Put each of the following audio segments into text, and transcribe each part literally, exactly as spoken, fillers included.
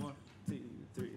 One, two, three.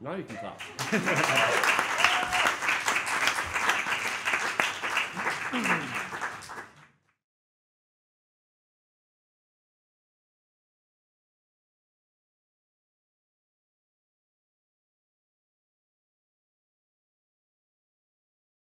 Now you can clap.